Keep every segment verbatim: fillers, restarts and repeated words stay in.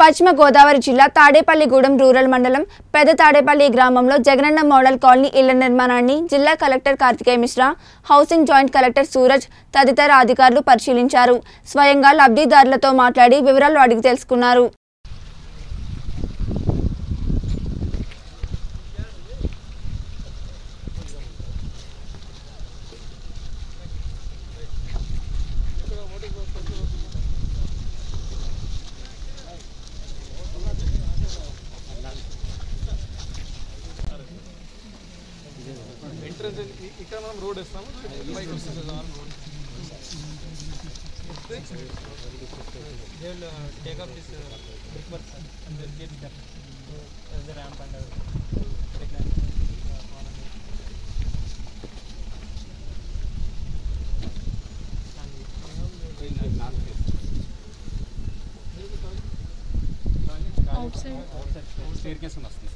Pachma Godavar Chilla, Tadepali Gudum, Rural Mandalam, Pedda Tadepali Gramamlo, Jagananna Model Colony, Ilan and Manani, Jilla Collector Kartikeya Mishra, Housing Joint Collector Suraj, Tadita Adikaru, Parsilincharu, Swayanga, Abdi Darlato Matladi, Viral Adiki Telusukunnaru. Entrance and Econom Road is some like this is on road. They'll take up this brickwork and they'll get it up as the ramp and everything. Outside. Outside. Staircase must be.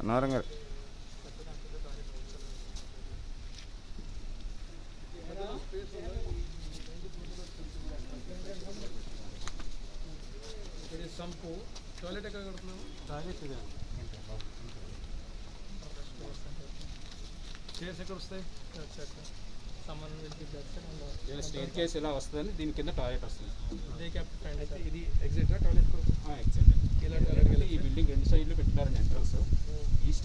Another. There is some pool. Toilet. Toilet is there. Chairs across there. Someone will be there. There is a staircase. There is a toilet. They kept kind of exit. Toilet. Ah, exit. This building inside will be an entrance. East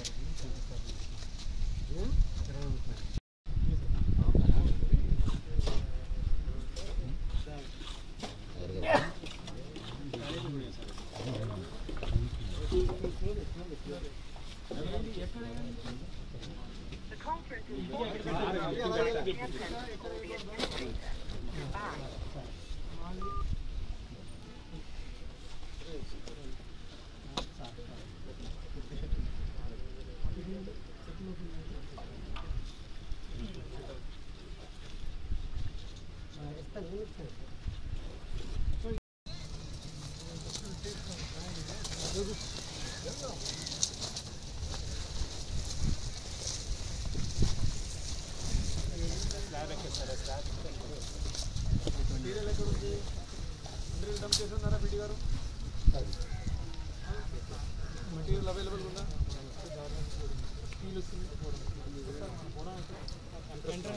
is it? The conference is going to be a material available steel.